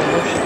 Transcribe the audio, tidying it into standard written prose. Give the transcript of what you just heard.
Le